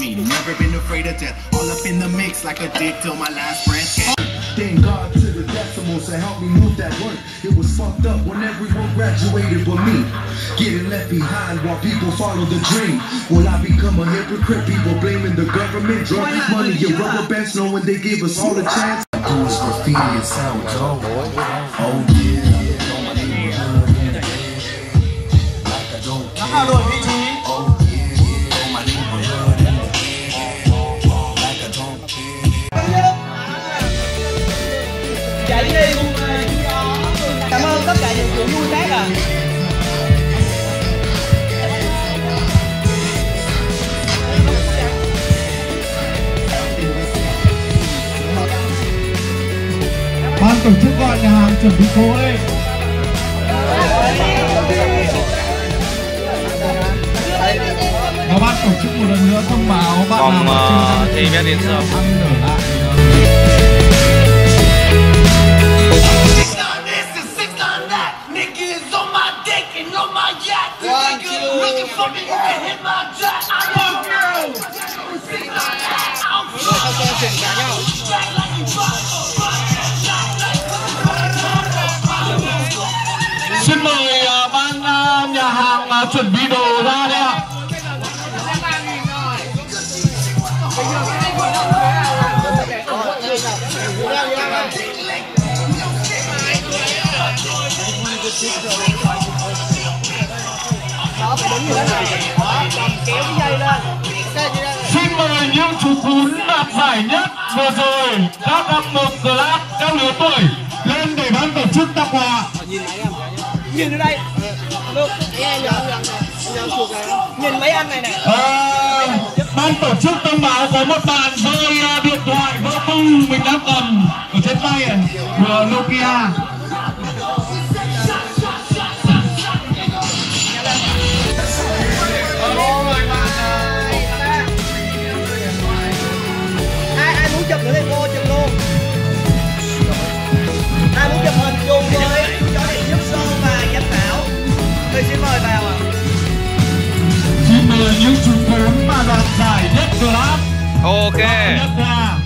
me. Never been afraid of death. All up in the mix like a dick till my last breath. Thank God to the decimals that helped me move that work. It was fucked up when everyone graduated with me. Getting left behind while people follow the dream. Will I become a hypocrite? People blaming the government. Drug money, your rubber bands, knowing they gave us all a chance. Do is graffiti and sound dope. Oh yeah. Like I don't care. Oh yeah, yeah. Oh my neighborhood. Like I don't care. Chạy đi. Cảm ơn tất cả những người vui vẻ ạ. Ban tổ chức gọi nhà hàng chuẩn bị phố đây. Các bạn tổ chức một lần nữa thông báo bạn còn, nào mà thì vé đến giờ ăn nở lại. Xin mời ban nhà hàng chuẩn bị đồ ra đây ạ. Đó, phải đứng như thế này. Cầm kéo dây lên. Xin mời những chú cún đạt giải nhất vừa rồi các hạng mục class trong lứa tuổi lên để ban tổ chức tặng quà. Nhìn ở đây. Nhìn mấy anh này này. Ban tổ chức thông báo có một bạn rơi điện thoại vỡ tung, mình đã cầm ở trên tay này, của Nokia. Chụp nữa thì vô chụp luôn. Ai muốn chụp hình cùng với chó điện giúp Sơn và giám khảo thì xin mời vào ạ. Xin mời những chú cún mà đoạt giải nhất class. Ok.